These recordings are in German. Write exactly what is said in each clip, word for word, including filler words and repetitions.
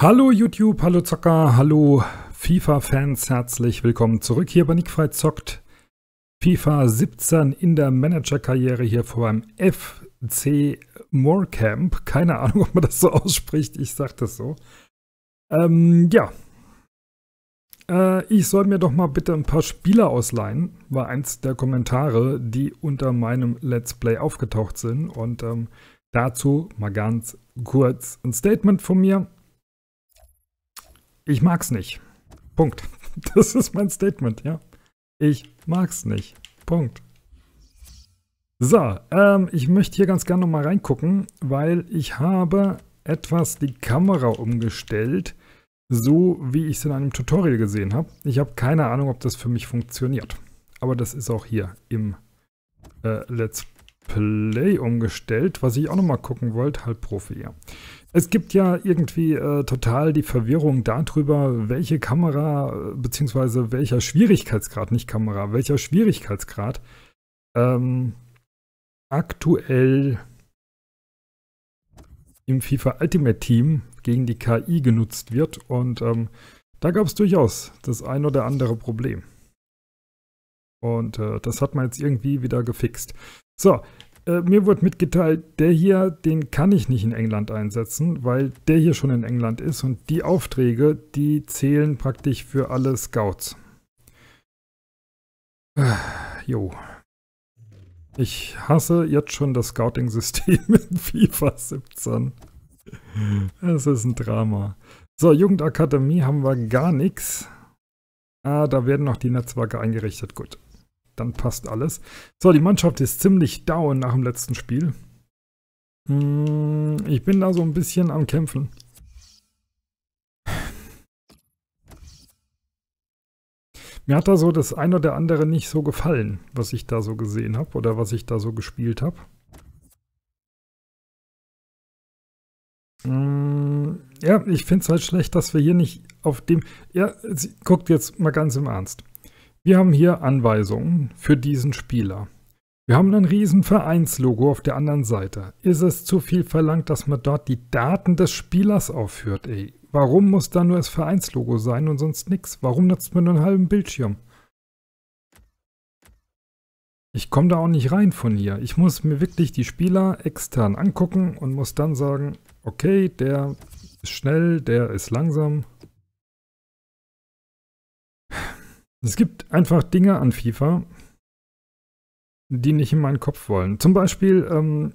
Hallo YouTube, hallo Zocker, hallo FIFA-Fans, herzlich willkommen zurück hier bei Nickfrei zockt FIFA siebzehn in der Managerkarriere hier vor beim F C Morecamp. Keine Ahnung, ob man das so ausspricht, ich sag das so. Ähm, ja. Äh, ich soll mir doch mal bitte ein paar Spieler ausleihen, war eins der Kommentare, die unter meinem Let's Play aufgetaucht sind. Und ähm, dazu mal ganz kurz ein Statement von mir. Ich mag's nicht. Punkt. Das ist mein Statement, ja. Ich mag's nicht. Punkt. So, ähm, ich möchte hier ganz gerne nochmal reingucken, weil ich habe etwas die Kamera umgestellt, so wie ich es in einem Tutorial gesehen habe. Ich habe keine Ahnung, ob das für mich funktioniert. Aber das ist auch hier im äh, Let's Play umgestellt, was ich auch nochmal gucken wollte, halt Profi, ja. Es gibt ja irgendwie äh, total die Verwirrung darüber, welche Kamera, beziehungsweise welcher Schwierigkeitsgrad, nicht Kamera, welcher Schwierigkeitsgrad ähm, aktuell im FIFA Ultimate Team gegen die K I genutzt wird. Und ähm, da gab es durchaus das ein oder andere Problem. Und äh, das hat man jetzt irgendwie wieder gefixt. So. Mir wurde mitgeteilt, der hier, den kann ich nicht in England einsetzen, weil der hier schon in England ist und die Aufträge, die zählen praktisch für alle Scouts. Jo. Ich hasse jetzt schon das Scouting-System in FIFA siebzehn. Das ist ein Drama. So, Jugendakademie haben wir gar nichts. Ah, da werden noch die Netzwerke eingerichtet. Gut. Dann passt alles. So, die Mannschaft ist ziemlich down nach dem letzten Spiel. Ich bin da so ein bisschen am Kämpfen. Mir hat da so das ein oder andere nicht so gefallen, was ich da so gesehen habe oder was ich da so gespielt habe. Ja, ich finde es halt schlecht, dass wir hier nicht auf dem... Ja, guckt jetzt mal ganz im Ernst. Wir haben hier Anweisungen für diesen Spieler. Wir haben ein riesen Vereinslogo auf der anderen Seite. Ist es zu viel verlangt, dass man dort die Daten des Spielers aufführt? Ey, warum muss da nur das Vereinslogo sein und sonst nichts? Warum nutzt man nur einen halben Bildschirm? Ich komme da auch nicht rein von hier. Ich muss mir wirklich die Spieler extern angucken und muss dann sagen, okay, der ist schnell, der ist langsam. Es gibt einfach Dinge an FIFA, die nicht in meinen Kopf wollen. Zum Beispiel ähm,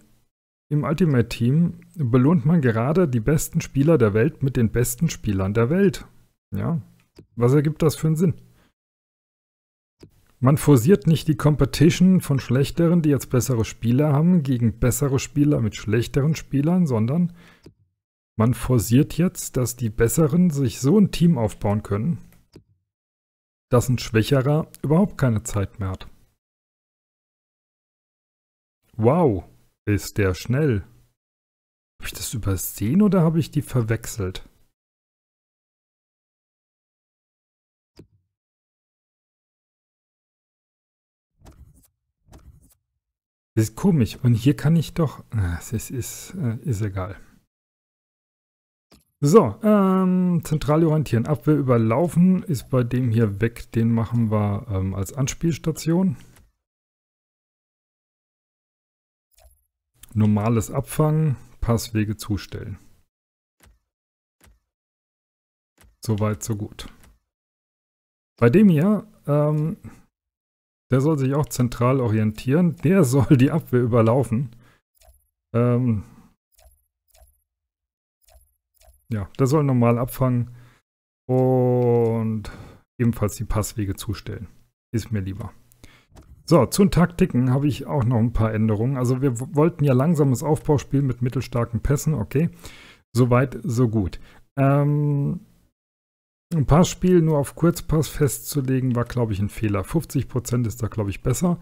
im Ultimate Team belohnt man gerade die besten Spieler der Welt mit den besten Spielern der Welt. Ja, was ergibt das für einen Sinn? Man forciert nicht die Competition von Schlechteren, die jetzt bessere Spieler haben, gegen bessere Spieler mit schlechteren Spielern, sondern man forciert jetzt, dass die Besseren sich so ein Team aufbauen können, dass ein Schwächerer überhaupt keine Zeit mehr hat. Wow, ist der schnell. Habe ich das übersehen oder habe ich die verwechselt? Das ist komisch. Und hier kann ich doch... Es ist, ist, ist egal. So, ähm, zentral orientieren. Abwehr überlaufen ist bei dem hier weg. Den machen wir ähm, als Anspielstation. Normales Abfangen, Passwege zustellen. Soweit, so gut. Bei dem hier, ähm, der soll sich auch zentral orientieren. Der soll die Abwehr überlaufen. Ähm... Ja, der soll normal abfangen und ebenfalls die Passwege zustellen. Ist mir lieber. So, zu den Taktiken habe ich auch noch ein paar Änderungen. Also wir wollten ja langsames Aufbauspiel mit mittelstarken Pässen. Okay, soweit, so gut. Ähm, ein Passspiel nur auf Kurzpass festzulegen, war, glaube ich, ein Fehler. fünfzig Prozent ist da, glaube ich, besser.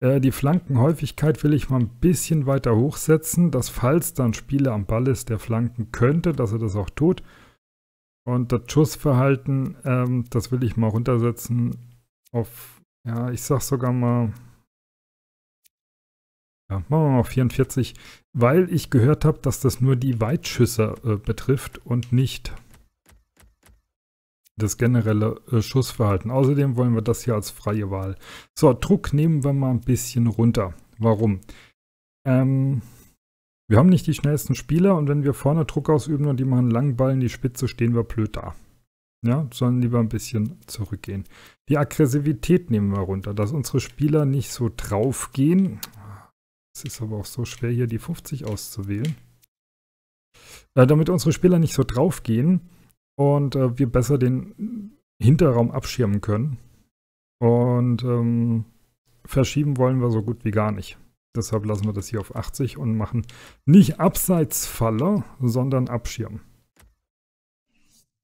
Äh, die Flankenhäufigkeit will ich mal ein bisschen weiter hochsetzen, dass falls dann Spieler am Ball ist, der flanken könnte, dass er das auch tut. Und das Schussverhalten, ähm, das will ich mal runtersetzen auf, ja, ich sag sogar mal, ja, machen wir mal vierundvierzig, weil ich gehört habe, dass das nur die Weitschüsse äh, betrifft und nicht das generelle äh, Schussverhalten. Außerdem wollen wir das hier als freie Wahl. So, Druck nehmen wir mal ein bisschen runter. Warum? Ähm, wir haben nicht die schnellsten Spieler und wenn wir vorne Druck ausüben und die machen einen langen Ball in die Spitze, stehen wir blöd da. Ja, sollen lieber ein bisschen zurückgehen. Die Aggressivität nehmen wir runter, dass unsere Spieler nicht so drauf gehen. Es ist aber auch so schwer, hier die fünfzig auszuwählen. Äh, damit unsere Spieler nicht so drauf gehen und äh, wir besser den Hinterraum abschirmen können. Und ähm, verschieben wollen wir so gut wie gar nicht. Deshalb lassen wir das hier auf achtzig und machen nicht Abseitsfalle, sondern Abschirmen.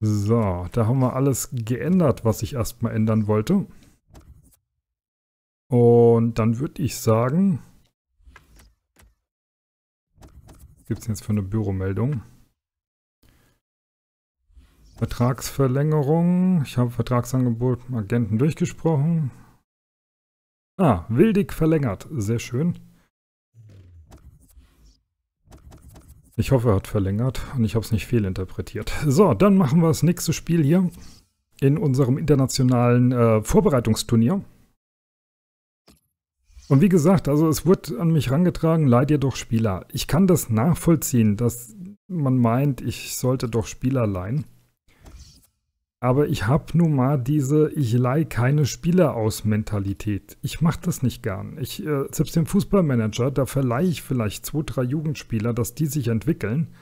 So, da haben wir alles geändert, was ich erstmal ändern wollte. Und dann würde ich sagen, was gibt es jetzt für eine Büromeldung? Vertragsverlängerung. Ich habe Vertragsangebot mit Agenten durchgesprochen. Ah, willig verlängert. Sehr schön. Ich hoffe, er hat verlängert und ich habe es nicht fehlinterpretiert. So, dann machen wir das nächste Spiel hier in unserem internationalen äh, Vorbereitungsturnier. Und wie gesagt, also es wurde an mich herangetragen, leiht ihr doch Spieler. Ich kann das nachvollziehen, dass man meint, ich sollte doch Spieler leihen. Aber ich habe nun mal diese ich leihe keine Spieler aus Mentalität. Ich mache das nicht gern. Ich, äh, selbst den Fußballmanager, da verleihe ich vielleicht zwei, drei Jugendspieler, dass die sich entwickeln.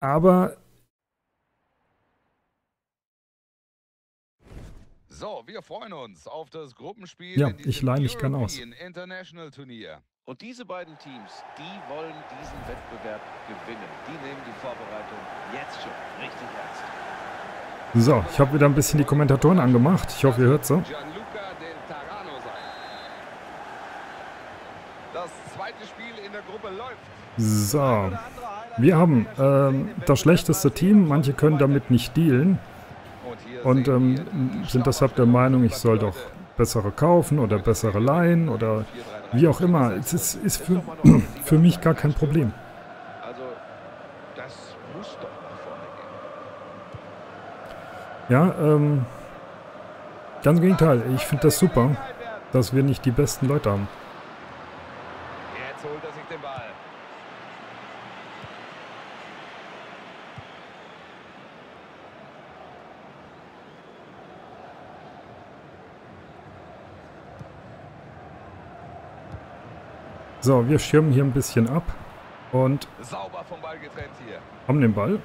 Aber... So, wir freuen uns auf das Gruppenspiel. Ja, ich leihe mich gern aus. International Turnier. Und diese beiden Teams, die wollen diesen Wettbewerb gewinnen. Die nehmen die Vorbereitung jetzt schon richtig ernst. So, ich habe wieder ein bisschen die Kommentatoren angemacht. Ich hoffe, ihr hört so. So, wir haben ähm, das schlechteste Team. Manche können damit nicht dealen und ähm, sind deshalb der Meinung, ich soll doch bessere kaufen oder bessere leihen oder wie auch immer. Es ist, ist für, für mich gar kein Problem. Ja, ähm, ganz im Gegenteil. Ich finde das super, dass wir nicht die besten Leute haben. Jetzt holt er sich den Ball. So, wir schirmen hier ein bisschen ab und sauber vom Ball getrennt hier. Haben den Ball.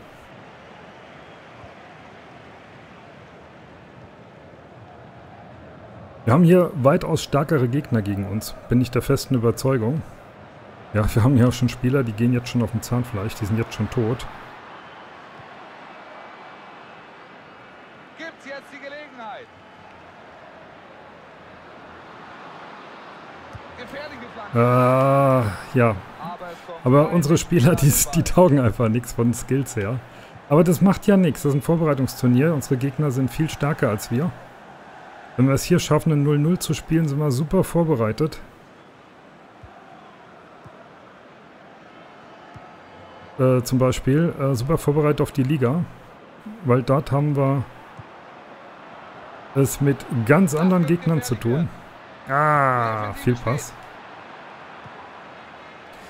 Wir haben hier weitaus stärkere Gegner gegen uns, bin ich der festen Überzeugung. Ja, wir haben hier auch schon Spieler, die gehen jetzt schon auf dem Zahnfleisch, die sind jetzt schon tot. Gibt's jetzt die Gelegenheit? Gefährliche Flanke. Äh, ja. Aber unsere Spieler, die, die taugen einfach nichts von Skills her. Aber das macht ja nichts, das ist ein Vorbereitungsturnier, unsere Gegner sind viel stärker als wir. Wenn wir es hier schaffen, ein null null zu spielen, sind wir super vorbereitet. Äh, zum Beispiel äh, super vorbereitet auf die Liga, weil dort haben wir es mit ganz anderen Gegnern zu tun. Ah, viel Pass.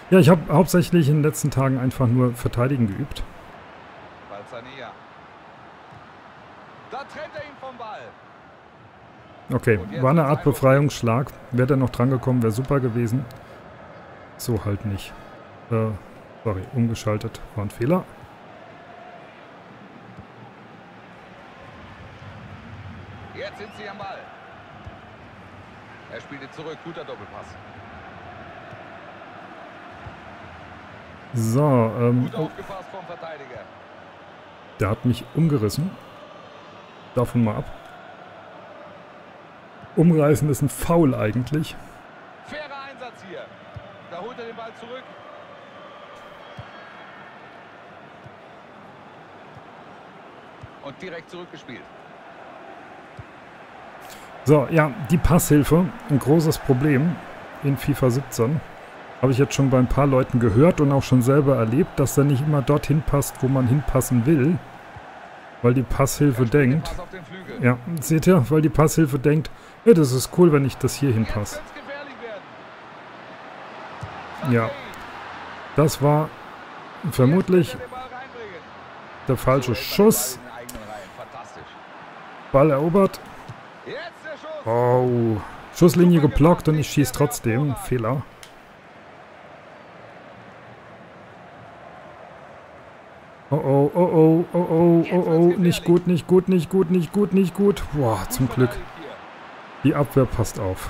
Ja, ich habe hauptsächlich in den letzten Tagen einfach nur Verteidigen geübt. Da trennt er ihn vom Ball. Okay, war eine Art Befreiungsschlag. Wäre da noch dran gekommen, wäre super gewesen. So halt nicht. Äh, sorry, umgeschaltet. War ein Fehler. Jetzt sind sie am Ball. Er spielte zurück. Guter Doppelpass. So, ähm. Gut aufgepasst vom Verteidiger. Der hat mich umgerissen. Davon mal ab. Umreißen ist ein Foul eigentlich. Fairer Einsatz hier. Da holt er den Ball zurück. Und direkt zurückgespielt. So, ja, die Passhilfe. Ein großes Problem in FIFA siebzehn. Habe ich jetzt schon bei ein paar Leuten gehört und auch schon selber erlebt, dass er nicht immer dorthin passt, wo man hinpassen will. Weil die Passhilfe denkt. Ja, seht ihr? Weil die Passhilfe denkt, hey, das ist cool, wenn ich das hier hinpasse. Ja. Das war vermutlich der falsche Schuss. Ball erobert. Oh. Schusslinie geblockt und ich schieße trotzdem. Fehler. Oh oh, oh oh, oh oh, oh oh, nicht gut, nicht gut, nicht gut, nicht gut, nicht gut. Boah, zum Glück. Die Abwehr passt auf.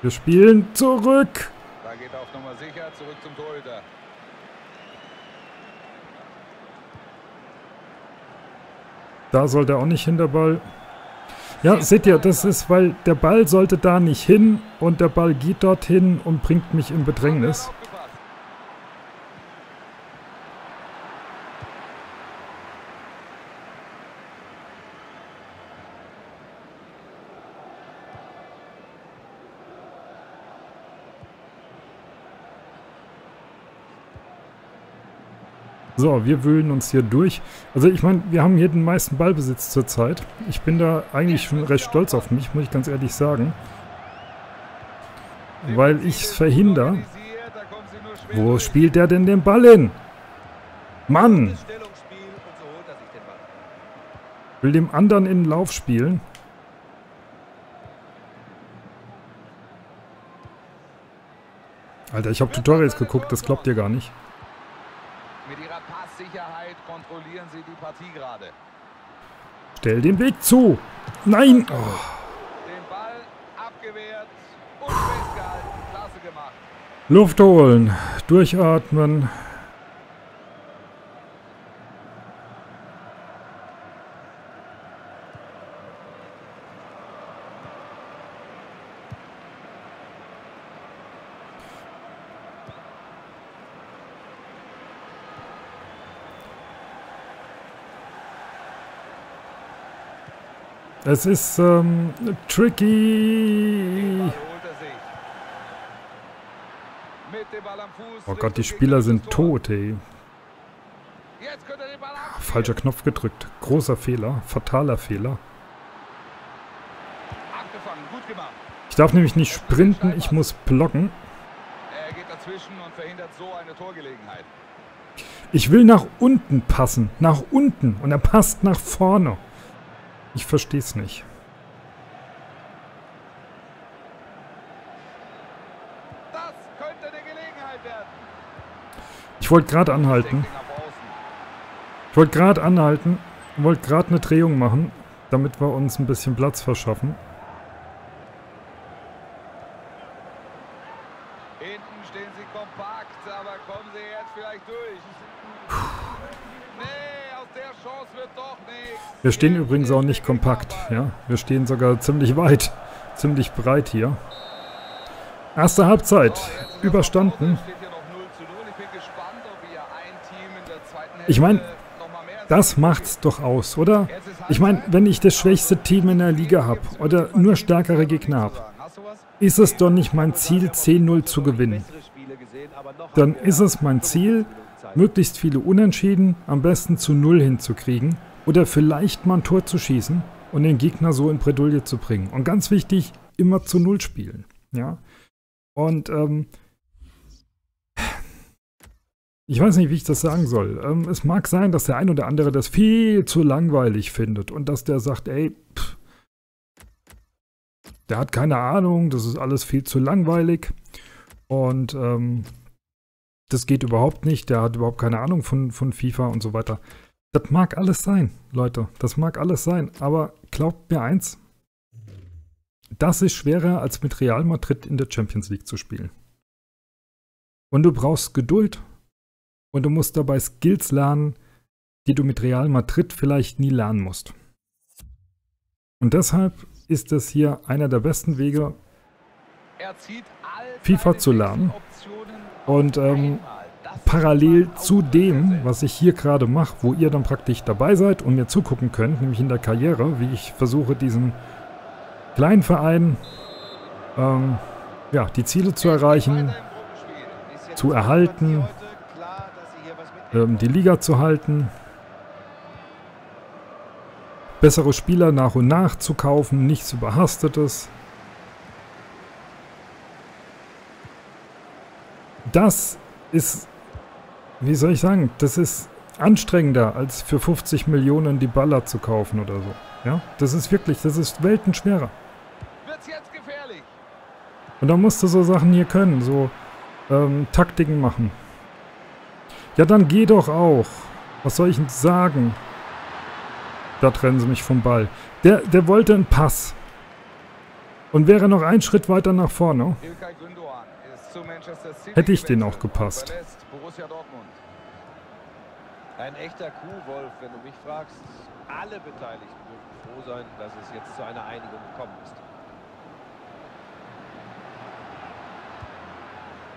Wir spielen zurück. Da geht auf Nummer sicher, zurück zum Torhüter. Da sollte auch nicht hin, der Ball. Ja, seht ihr, das ist, weil der Ball sollte da nicht hin und der Ball geht dorthin und bringt mich in Bedrängnis. So, wir wühlen uns hier durch. Also ich meine, wir haben hier den meisten Ballbesitz zurzeit. Ich bin da eigentlich schon recht stolz auf mich, muss ich ganz ehrlich sagen. Weil ich es verhindere. Wo spielt der denn den Ball hin? Mann! Will dem anderen in den Lauf spielen. Alter, ich habe Tutorials geguckt, das glaubt ihr gar nicht. Mit ihrer Passsicherheit kontrollieren sie die Partie gerade. Stell den Weg zu. Nein. Oh. Den Ball abgewehrt und festgehalten. Klasse gemacht. Luft holen. Durchatmen. Es ist ähm, tricky. Oh Gott, die Spieler sind tot, ey. Falscher Knopf gedrückt. Großer Fehler. Fataler Fehler. Ich darf nämlich nicht sprinten, ich muss blocken. Er geht dazwischen und verhindert so eine Torgelegenheit. Ich will nach unten passen. Nach unten. Und er passt nach vorne. Ich verstehe es nicht. Das könnte eine Gelegenheit werden. Ich wollte gerade anhalten. Ich wollte gerade anhalten. Wollte gerade eine Drehung machen, damit wir uns ein bisschen Platz verschaffen. Hinten stehen sie kompakt, aber kommen sie jetzt vielleicht durch. Nee. Wir stehen übrigens auch nicht kompakt, ja. Wir stehen sogar ziemlich weit, ziemlich breit hier. Erste Halbzeit, überstanden. Ich meine, das macht's doch aus, oder? Ich meine, wenn ich das schwächste Team in der Liga habe oder nur stärkere Gegner habe, ist es doch nicht mein Ziel, zehn null zu gewinnen. Dann ist es mein Ziel, möglichst viele Unentschieden, am besten zu Null hinzukriegen oder vielleicht mal ein Tor zu schießen und den Gegner so in Bredouille zu bringen. Und ganz wichtig, immer zu Null spielen. Ja? Und ähm, ich weiß nicht, wie ich das sagen soll. Ähm, es mag sein, dass der ein oder andere das viel zu langweilig findet und dass der sagt, ey, pff, der hat keine Ahnung, das ist alles viel zu langweilig und ähm, das geht überhaupt nicht, der hat überhaupt keine Ahnung von, von FIFA und so weiter. Das mag alles sein, Leute, das mag alles sein, aber glaubt mir eins, das ist schwerer als mit Real Madrid in der Champions League zu spielen. Und du brauchst Geduld und du musst dabei Skills lernen, die du mit Real Madrid vielleicht nie lernen musst. Und deshalb ist das hier einer der besten Wege, FIFA zu lernen. Und ähm, parallel zu dem, was ich hier gerade mache, wo ihr dann praktisch dabei seid und mir zugucken könnt, nämlich in der Karriere, wie ich versuche, diesen kleinen Verein, ähm, ja, die Ziele zu erreichen, zu erhalten, ähm, die Liga zu halten bessere Spieler nach und nach zu kaufen, nichts Überhastetes. Das ist, wie soll ich sagen, das ist anstrengender, als für fünfzig Millionen die Baller zu kaufen oder so. Ja, das ist wirklich, das ist weltenschwerer. Wird's jetzt gefährlich. Und da musst du so Sachen hier können, so ähm, Taktiken machen. Ja, dann geh doch auch. Was soll ich denn sagen? Da trennen sie mich vom Ball. Der, der wollte einen Pass. Und wäre noch ein Schritt weiter nach vorne. Hätte ich den auch gepasst. Ein echter Kuhwolf, wenn du mich fragst. Alle Beteiligten dürfen froh sein, dass es jetzt zu einer Einigung gekommen ist.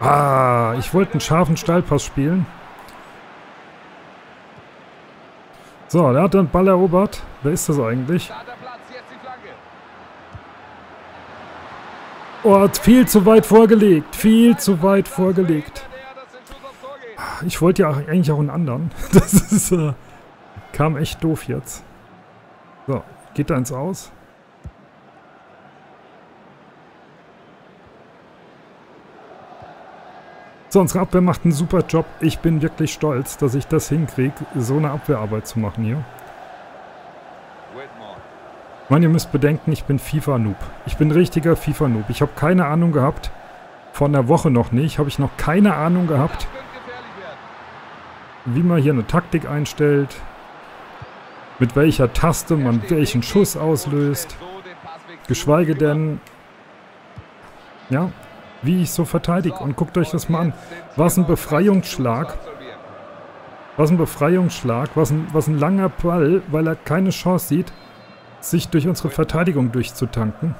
Ah, ich wollte einen scharfen Steilpass spielen. So, der hat den Ball erobert. Wer ist das eigentlich? Oh, hat viel zu weit vorgelegt. Viel zu weit vorgelegt. Ich wollte ja eigentlich auch einen anderen. Das ist, äh, kam echt doof jetzt. So, geht da eins aus. So, unsere Abwehr macht einen super Job. Ich bin wirklich stolz, dass ich das hinkriege, so eine Abwehrarbeit zu machen hier. Ich meine, ihr müsst bedenken, ich bin FIFA-Noob. Ich bin richtiger FIFA-Noob. Ich habe keine Ahnung gehabt. Vor einer Woche noch nicht. Habe ich noch keine Ahnung gehabt, wie man hier eine Taktik einstellt, mit welcher Taste man welchen Schuss auslöst, geschweige denn, ja, wie ich so verteidige. Und guckt euch das mal an. Was ein Befreiungsschlag, was ein Befreiungsschlag, was ein, was ein langer Ball, weil er keine Chance sieht, sich durch unsere Verteidigung durchzutanken.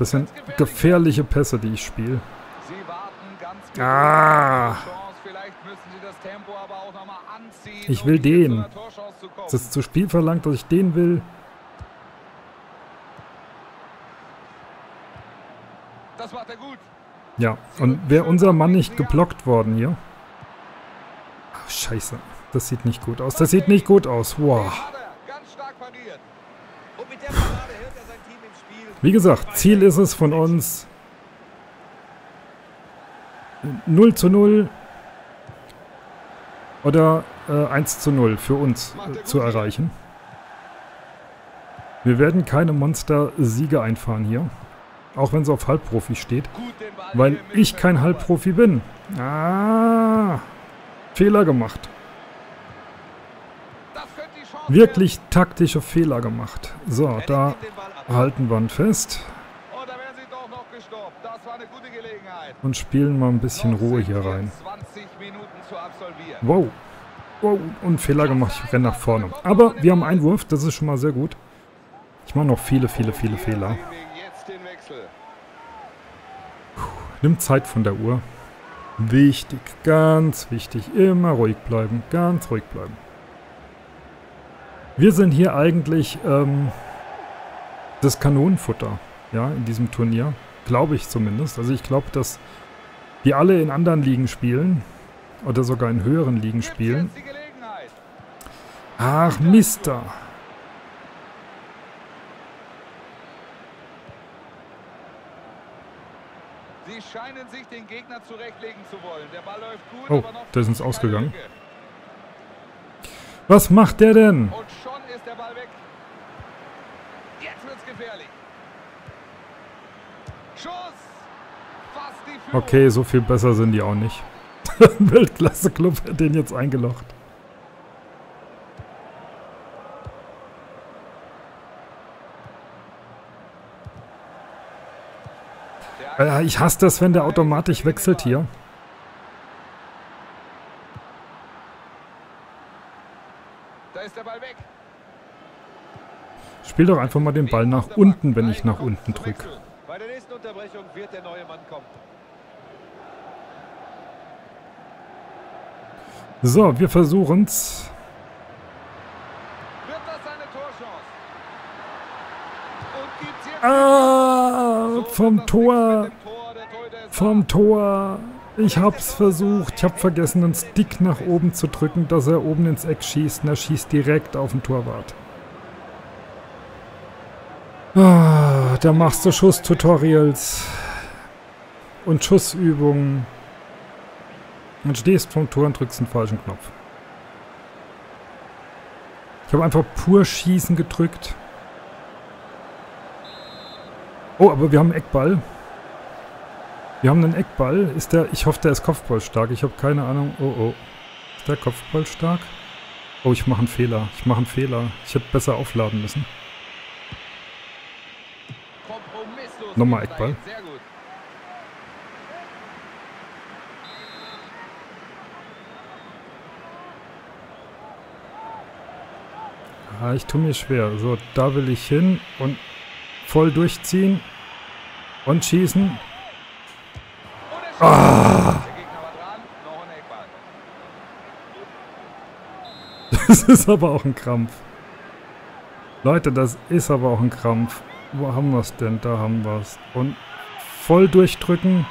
Das sind gefährliche Pässe, die ich spiele. Ah! Ich will den. Es ist zu Spiel verlangt, dass ich den will. Ja, und wäre unser Mann nicht geblockt worden hier. Ach, scheiße. Das sieht nicht gut aus. Das sieht nicht gut aus. Wow. Wie gesagt, Ziel ist es von uns, null zu null oder äh, eins zu null für uns äh, zu erreichen. Wir werden keine Monster-Siege einfahren hier, auch wenn es auf Halbprofi steht, weil ich kein Halbprofi bin. Ah, Fehler gemacht. Wirklich taktische Fehler gemacht. So, da halten wir ihn fest. Und spielen mal ein bisschen Ruhe hier rein. Wow. Wow, und Fehler gemacht. Ich renne nach vorne. Aber wir haben Einwurf. Das ist schon mal sehr gut. Ich mache noch viele, viele, viele Fehler. Puh, nimm Zeit von der Uhr. Wichtig, ganz wichtig. Immer ruhig bleiben. Ganz ruhig bleiben. Wir sind hier eigentlich ähm, das Kanonenfutter, ja, in diesem Turnier. Glaube ich zumindest. Also ich glaube, dass die alle in anderen Ligen spielen oder sogar in höheren Ligen spielen. Ach, Mister. Sie scheinen sich den Gegner zurechtlegen zu wollen. Der Ball läuft gut, oh, aber noch der ist uns ausgegangen. Was macht der denn? Und schon ist der Ball weg. Jetzt wird's gefährlich. Schuss. Fast die Führung. Okay, so viel besser sind die auch nicht. Weltklasse-Club hat den jetzt eingelocht. Äh, ich hasse das, wenn der automatisch wechselt hier. Ist der Ball weg. Spiel doch einfach mal den Ball nach unten, wenn ich nach unten drücke. Bei der nächsten Unterbrechung wird der neue Mann kommen. So, wir versuchen's. Wird das eine Torchance? Und gibt's jetzt ah, vom Tor, vom Tor, Ich hab's versucht. Ich hab vergessen, den Stick nach oben zu drücken, dass er oben ins Eck schießt. Und er schießt direkt auf den Torwart. Ah, da machst du Schuss-Tutorials und Schussübungen. Und stehst vom Tor und drückst den falschen Knopf. Ich habe einfach pur Schießen gedrückt. Oh, aber wir haben einen Eckball. Wir haben einen Eckball. Ist der? Ich hoffe, der ist kopfballstark. Ich habe keine Ahnung. Oh, oh. Ist der kopfballstark? Oh, ich mache einen Fehler. Ich mache einen Fehler. Ich hätte besser aufladen müssen. Nochmal Eckball. Ah, ich tue mir schwer. So, da will ich hin und voll durchziehen und schießen. Ah! Das ist aber auch ein Krampf. Leute, das ist aber auch ein Krampf. Wo haben wir es denn? Da haben wir es. Und voll durchdrücken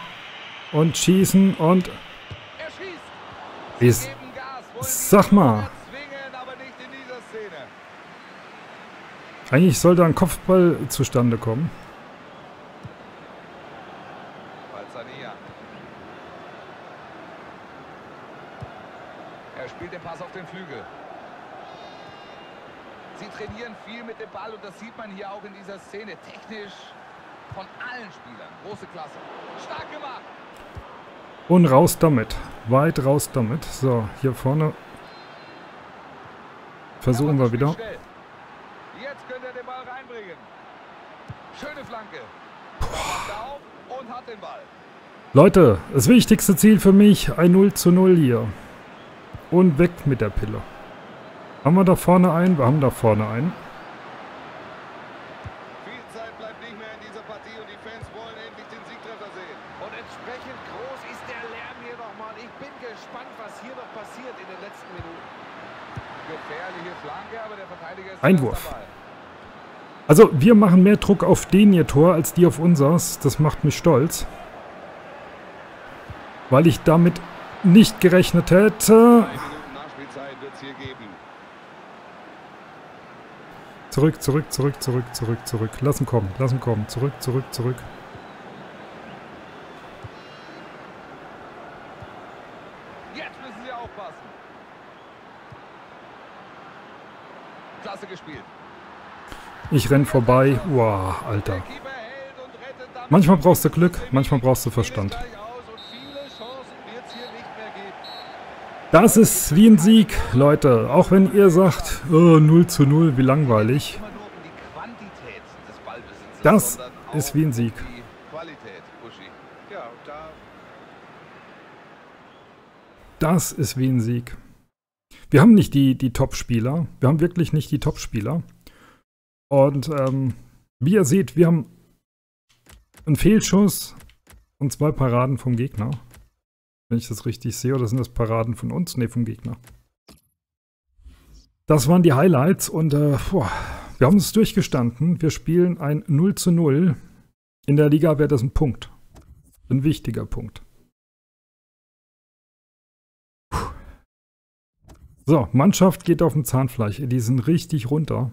und schießen und... Ist... Sag mal! Eigentlich sollte ein Kopfball zustande kommen. Er spielt den Pass auf den Flügel. Sie trainieren viel mit dem Ball und das sieht man hier auch in dieser Szene. Technisch von allen Spielern. Große Klasse. Stark gemacht. Und raus damit. Weit raus damit. So, hier vorne versuchen wir wieder. Schöne Flanke. Boah. Und hat den Ball. Leute, das wichtigste Ziel für mich, ein null zu null hier. Und weg mit der Pille. Haben wir da vorne einen? Wir haben da vorne einen. Viel Zeit bleibt nicht mehr in dieser Partie und die Fans wollen endlich den Siegtreffer sehen. Und entsprechend groß ist der Lärm hier nochmal. Ich bin gespannt, was hier noch passiert in den letzten Minuten. Gefährliche Flanke, aber der Verteidiger ist Einwurf. Also, wir machen mehr Druck auf den ihr Tor, als die auf unseres. Das macht mich stolz. Weil ich damit nicht gerechnet hätte. Zurück, zurück, zurück, zurück, zurück, zurück. Lass ihn kommen, lass ihn kommen. Zurück, zurück, zurück. Jetzt müssen sie aufpassen. Klasse gespielt. Ich renn vorbei. Wow, Alter. Manchmal brauchst du Glück, manchmal brauchst du Verstand. Das ist wie ein Sieg, Leute. Auch wenn ihr sagt, oh, null zu null, wie langweilig. Das ist wie ein Sieg. Das ist wie ein Sieg. Wir haben nicht die, die Top-Spieler. Wir haben wirklich nicht die Top-Spieler. Und ähm, wie ihr seht, wir haben einen Fehlschuss und zwei Paraden vom Gegner. Wenn ich das richtig sehe, oder sind das Paraden von uns? Ne, vom Gegner. Das waren die Highlights und äh, boah, wir haben es durchgestanden. Wir spielen ein null zu null. In der Liga wäre das ein Punkt. Ein wichtiger Punkt. Puh. So, Mannschaft geht auf dem Zahnfleisch. Die sind richtig runter.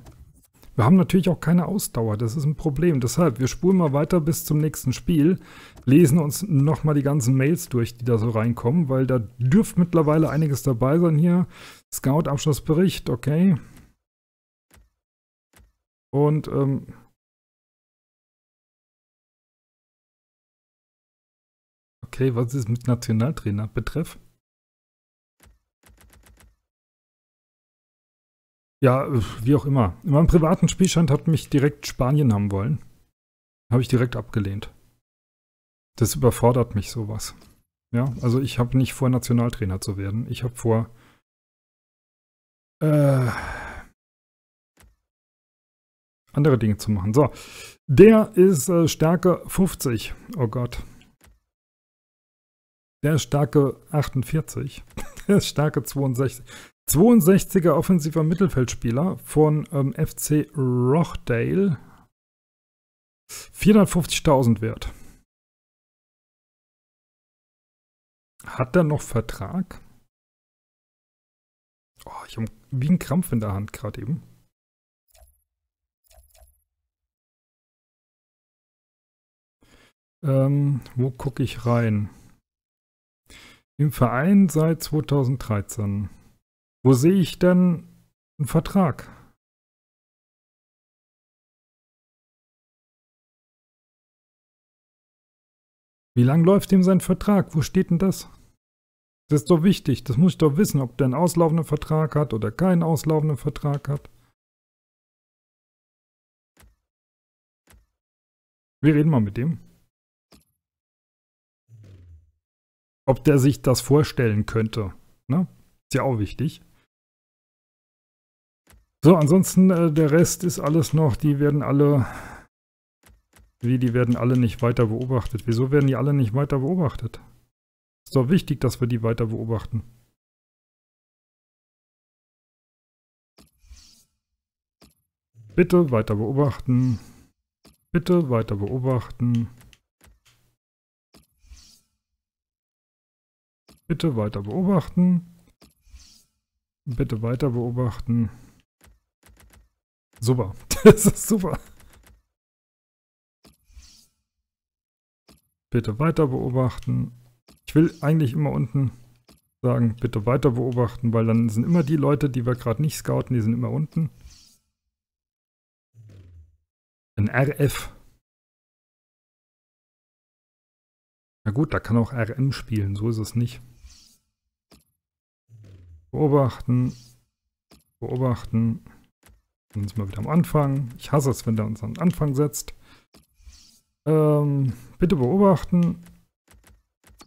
Wir haben natürlich auch keine Ausdauer, das ist ein Problem. Deshalb, wir spulen mal weiter bis zum nächsten Spiel, lesen uns nochmal die ganzen Mails durch, die da so reinkommen, weil da dürfte mittlerweile einiges dabei sein hier. Scout-Abschlussbericht, okay. Und, ähm... okay, was ist mit Nationaltrainer? Betreff? Ja, wie auch immer. In meinem privaten Spielstand hat mich direkt Spanien haben wollen. Habe ich direkt abgelehnt. Das überfordert mich sowas. Ja, also ich habe nicht vor, Nationaltrainer zu werden. Ich habe vor... Äh, andere Dinge zu machen. So, der ist äh, Stärke fünfzig. Oh Gott. Der ist Stärke achtundvierzig. Der ist Stärke zweiundsechzig. zweiundsechziger offensiver Mittelfeldspieler von ähm, F C Rochdale. vierhundertfünfzigtausend wert. Hat er noch Vertrag? Oh, ich habe wie einen Krampf in der Hand gerade eben. Ähm, wo gucke ich rein? Im Verein seit zweitausenddreizehn. Wo sehe ich denn einen Vertrag? Wie lang läuft ihm sein Vertrag? Wo steht denn das? Das ist doch wichtig. Das muss ich doch wissen, ob der einen auslaufenden Vertrag hat oder keinen auslaufenden Vertrag hat. Wir reden mal mit dem. Ob der sich das vorstellen könnte. Ne? Ist ja auch wichtig. So, ansonsten äh, der Rest ist alles noch. Die werden alle... Wie, die werden alle nicht weiter beobachtet. Wieso werden die alle nicht weiter beobachtet? Ist doch wichtig, dass wir die weiter beobachten. Bitte weiter beobachten. Bitte weiter beobachten. Bitte weiter beobachten. Bitte weiter beobachten. Super. Das ist super. Bitte weiter beobachten. Ich will eigentlich immer unten sagen, bitte weiter beobachten, weil dann sind immer die Leute, die wir gerade nicht scouten, die sind immer unten. Ein R F. Na gut, da kann auch R M spielen, so ist es nicht. Beobachten. Beobachten. Dann sind wir wieder am Anfang. Ich hasse es, wenn der uns an den Anfang setzt. Ähm, bitte beobachten.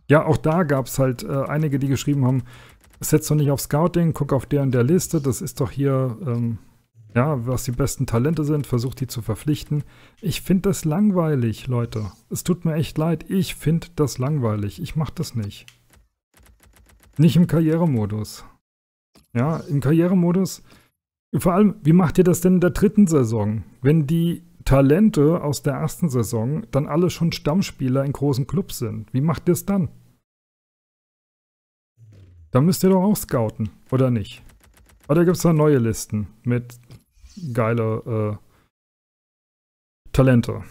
Ja, auch da gab es halt äh, einige, die geschrieben haben, setz doch nicht auf Scouting, guck auf der und der Liste, das ist doch hier, ähm, ja, was die besten Talente sind, versuch die zu verpflichten. Ich finde das langweilig, Leute. Es tut mir echt leid, ich finde das langweilig. Ich mache das nicht. Nicht im Karrieremodus. Ja, im Karrieremodus. Vor allem, wie macht ihr das denn in der dritten Saison, wenn die Talente aus der ersten Saison dann alle schon Stammspieler in großen Clubs sind? Wie macht ihr es dann? Da müsst ihr doch auch scouten, oder nicht? Oder gibt es da neue Listen mit geile äh, Talente?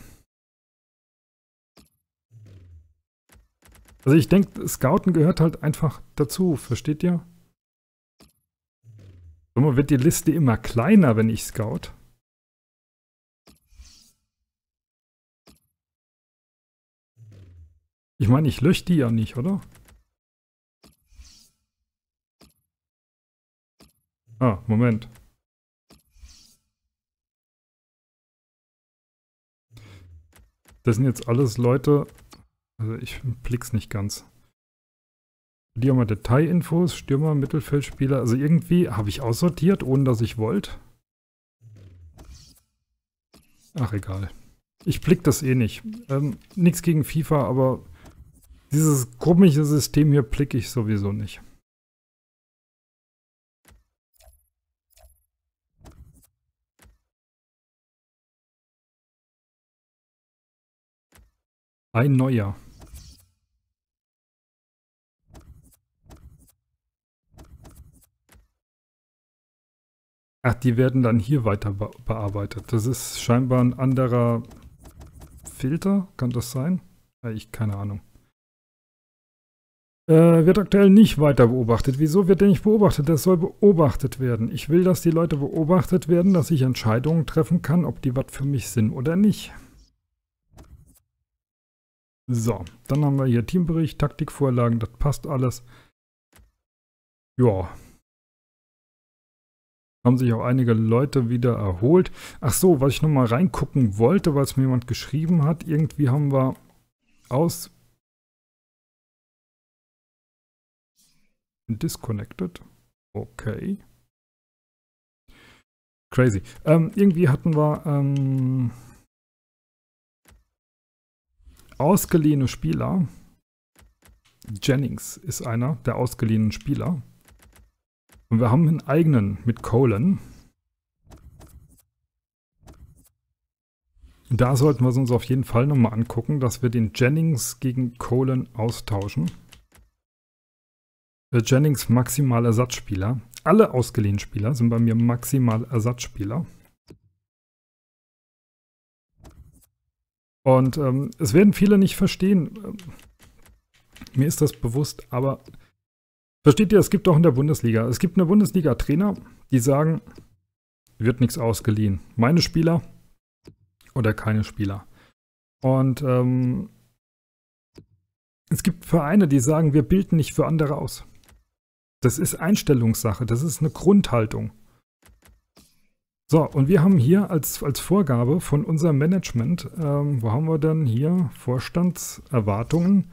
Also ich denke, Scouten gehört halt einfach dazu, versteht ihr? Somit wird die Liste immer kleiner, wenn ich scout. Ich meine, ich lösche die ja nicht, oder? Ah, Moment. Das sind jetzt alles Leute... Also ich blick's nicht ganz. Die haben mal Detailinfos, Stürmer, Mittelfeldspieler. Also irgendwie habe ich aussortiert, ohne dass ich wollte. Ach, egal. Ich blick das eh nicht. Ähm, nichts gegen FIFA, aber... Dieses komische System hier blicke ich sowieso nicht. Ein neuer. Ach, die werden dann hier weiter be- bearbeitet. Das ist scheinbar ein anderer Filter, kann das sein? Ich, keine Ahnung. Äh, wird aktuell nicht weiter beobachtet. Wieso wird der nicht beobachtet? Das soll beobachtet werden. Ich will, dass die Leute beobachtet werden, dass ich Entscheidungen treffen kann, ob die was für mich sind oder nicht. So, dann haben wir hier Teambericht, Taktikvorlagen, das passt alles. Ja. Haben sich auch einige Leute wieder erholt. Ach so, was ich nochmal reingucken wollte, weil es mir jemand geschrieben hat. Irgendwie haben wir aus... Disconnected. Okay. Crazy. Ähm, irgendwie hatten wir ähm, ausgeliehene Spieler. Jennings ist einer der ausgeliehenen Spieler. Und wir haben einen eigenen mit Colin. Da sollten wir es uns auf jeden Fall nochmal angucken, dass wir den Jennings gegen Colin austauschen. Jennings maximal Ersatzspieler. Alle ausgeliehenen Spieler sind bei mir maximal Ersatzspieler. Und ähm, es werden viele nicht verstehen. Mir ist das bewusst, aber versteht ihr, es gibt auch in der Bundesliga. Es gibt eine Bundesliga-Trainer, die sagen, wird nichts ausgeliehen. Meine Spieler oder keine Spieler. Und ähm, es gibt Vereine, die sagen, wir bilden nicht für andere aus. Das ist Einstellungssache, das ist eine Grundhaltung. So, und wir haben hier als, als Vorgabe von unserem Management, ähm, wo haben wir denn hier Vorstandserwartungen,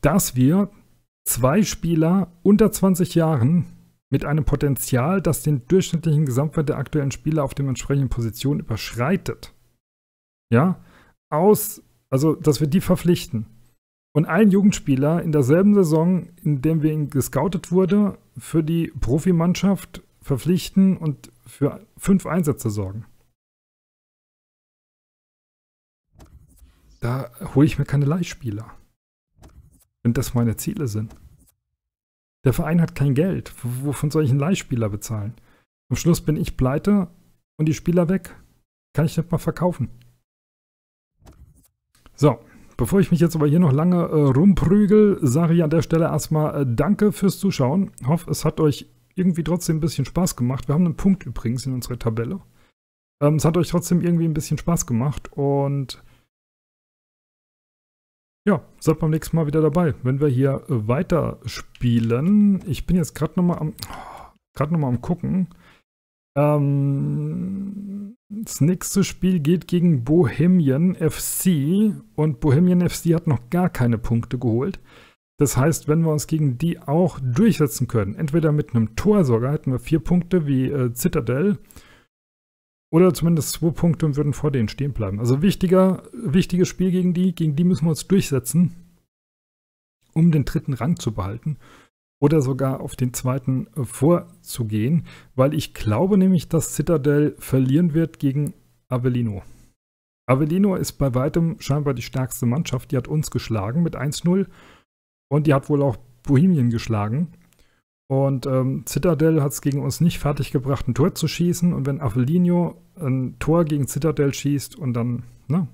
dass wir zwei Spieler unter zwanzig Jahren mit einem Potenzial, das den durchschnittlichen Gesamtwert der aktuellen Spieler auf der entsprechenden Position überschreitet, ja, aus, also dass wir die verpflichten. Und einen Jugendspieler in derselben Saison, in dem wir ihn gescoutet wurde, für die Profimannschaft verpflichten und für fünf Einsätze sorgen. Da hole ich mir keine Leihspieler, wenn das meine Ziele sind. Der Verein hat kein Geld. Wovon soll ich einen Leihspieler bezahlen? Am Schluss bin ich pleite und die Spieler weg. Kann ich nicht mal verkaufen. So, bevor ich mich jetzt aber hier noch lange äh, rumprügel, sage ich an der Stelle erstmal äh, danke fürs Zuschauen. Ich hoffe, es hat euch irgendwie trotzdem ein bisschen Spaß gemacht. Wir haben einen Punkt übrigens in unserer Tabelle. Ähm, es hat euch trotzdem irgendwie ein bisschen Spaß gemacht und ja, seid beim nächsten Mal wieder dabei, wenn wir hier äh, weiter spielen. Ich bin jetzt gerade nochmal am, gerade nochmal am gucken. Ähm, das nächste Spiel geht gegen Bohemian F C und Bohemian F C hat noch gar keine Punkte geholt. Das heißt, wenn wir uns gegen die auch durchsetzen können, entweder mit einem Tor sogar, hätten wir vier Punkte wie äh, Citadel oder zumindest zwei Punkte und würden vor denen stehen bleiben. Also wichtiger, wichtiges Spiel gegen die, gegen die müssen wir uns durchsetzen, um den dritten Rang zu behalten oder sogar auf den zweiten äh, vorzugehen, weil ich glaube nämlich, dass Citadel verlieren wird gegen Avellino. Avellino ist bei weitem scheinbar die stärkste Mannschaft, die hat uns geschlagen mit eins null. Und die hat wohl auch Bohemian geschlagen. Und ähm, Citadel hat es gegen uns nicht fertiggebracht, ein Tor zu schießen. Und wenn Avellino ein Tor gegen Citadel schießt und dann, na,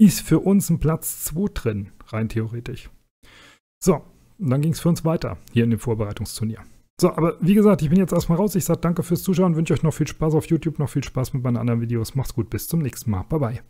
ist für uns ein Platz zwei drin, rein theoretisch. So, und dann ging es für uns weiter hier in dem Vorbereitungsturnier. So, aber wie gesagt, ich bin jetzt erstmal raus. Ich sage danke fürs Zuschauen, wünsche euch noch viel Spaß auf YouTube, noch viel Spaß mit meinen anderen Videos. Macht's gut, bis zum nächsten Mal. Bye, bye.